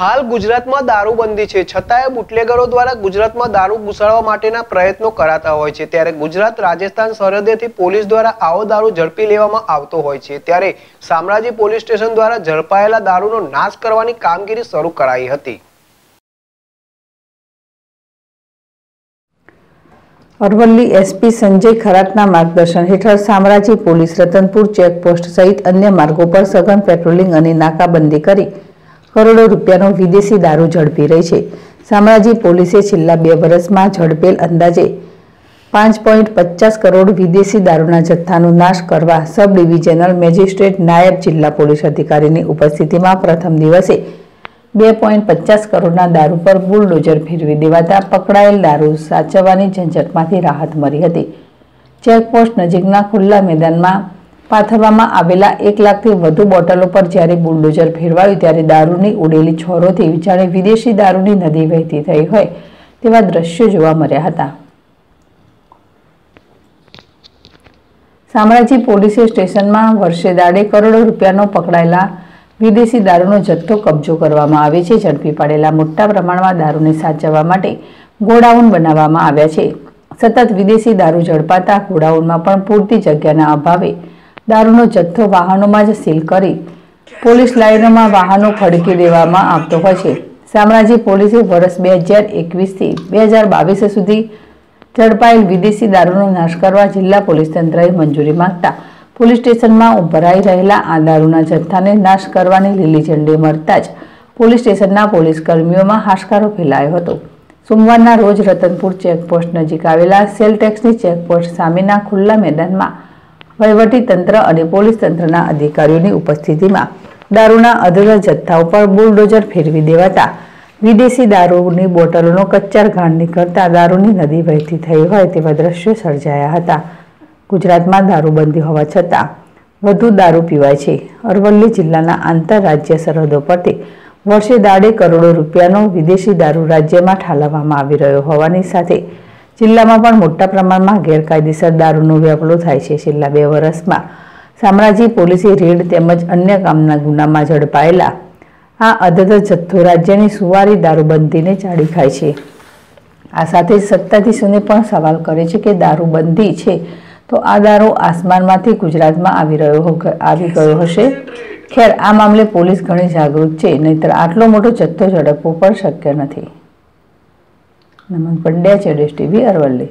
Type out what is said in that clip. हाल गुजरातमां दारूबंधी छे छतांय बुटलेगरो द्वारा गुजरातमां दारू घुसाडवा माटेना प्रयत्नो कराता होय छे। त्यारे गुजरात राजस्थान सरहदेथी पोलीस द्वारा आवो दारू झडपी लेवामां आवतो होय छे। त्यारे सामराजी पोलीस स्टेशन द्वारा झडपायेला दारूनो नाश करवानी कामगीरी शरू कराई हती। अरवल्ली एसपी संजय खरात ना मार्गदर्शन हेठळ सामराजी पोलीस रतनपुर चेकपोस्ट सहित अन्य मार्गों पर सघन पेट्रोलिंग और नाकाबंदी करी करोड़ों रूपियानो विदेशी दारू झड़पी रही है। सामराजी पोलीसे छेल्ला 2 वर्ष में झड़पेल अंदाजे 5.50 करोड़ विदेशी दारूना जत्थानो नाश करवा सब डिविजनल मेजिस्ट्रेट नायब जिला पोलीस अधिकारी की उपस्थिति में प्रथम दिवसे 2.50 करोड़ना दारू पर बुलडोजर फेरवी देवाता पकड़ायेल दारू साचववानी झंझटमांथी राहत मळी हती। चेकपोस्ट नजीकना खुल्ला मैदानमां पाथरवामा आवेला 1 लाखथी वधु बोटलो पर ज्यारे बुलडोजर फेरवायु त्यारे दारूनी उडेली छोरोथी जाणे विदेशी दारूनी नदी वहेती थई होय तेवा दृश्यो जोवा मळ्या हता। सामराजी पोलीस स्टेशनमां वर्षे दाडे करोड़ो रूपियानो पकड़ायेला विदेशी दारूनो जत्थो कब्जो करवामां आवे छे। झड़पी पड़ेला मोटा प्रमाणमां दारूने साचववा माटे गोडाउन बनाववामां आव्या छे। सतत विदेशी दारू झड़पाता गोडाउनमां पण पूरती जग्याना अभावे दारूनो जत्थो वाहनोमां ज सील करी पोलीस लाइनोमां वाहनो खडकी देवामां आवतो होय छे। सामराजी पोलीसे वर्ष 2021 थी 2022 सुधी झड़पायेल विदेशी दारूनो नाश करवा जिल्ला पोलीस तंत्रए मंजूरी मांगता पुलिस स्टेशन में उभराई रहेला आ दारूना जत्था ने नाश करवानी लीली झंडी मरता ज पुलिस स्टेशन ना पुलिस कर्मीओं में हाशकारो फैलायो हतो। सोमवारना रोज रतनपुर चेकपोस्ट नजीक आवेला सेल टेक्सनी चेकपोस्ट सामेना खुल्ला मैदान में वहीवटी तंत्र और पोलिस तंत्रना अधिकारीओनी उपस्थिति में दारूना अधूरा जत्था पर बुलडोजर फेरवी देवाता विदेशी दारूनी बोटलों कच्चर घाण निकलता दारूनी नदी वहती थई होय तेवा दृश्यो सर्जाया हता। गुजरात में दारूबंदी होवा छतां वधु दारू पीवाय छे। अरवल्ली जिल्लाना आंतरराज्य सरहदों परथी वर्षे दाडे करोड़ों रूपियानो विदेशी दारू राज्य में ठालववामां आवी रह्यो होवानी साथे जिल्लामां पण मोटा प्रमाण में गैरकायदेसर दारूनो व्यापार थाय छे। छेल्ला 2 वर्ष में सामराजी पोलीसे रेड तेमज अन्य कामना गुना में झड़पायेला आ अधद जत्थो राज्यनी सुवारी दारूबंदी ने चाड़ी खाय छे। आ साथे सत्ताधीशोने पण सवाल करे छे के दारूबंदी छे तो आ दारू आसमानमांथी गुजरातमां आवी गयो हशे। खेर आ मामले पोलीस घणी जागरूक छे नहीतर आटलो मोटो जत्थो झड़पवो पण शक्य नथी। नमन पंड्या ZSTV अरवल्ली।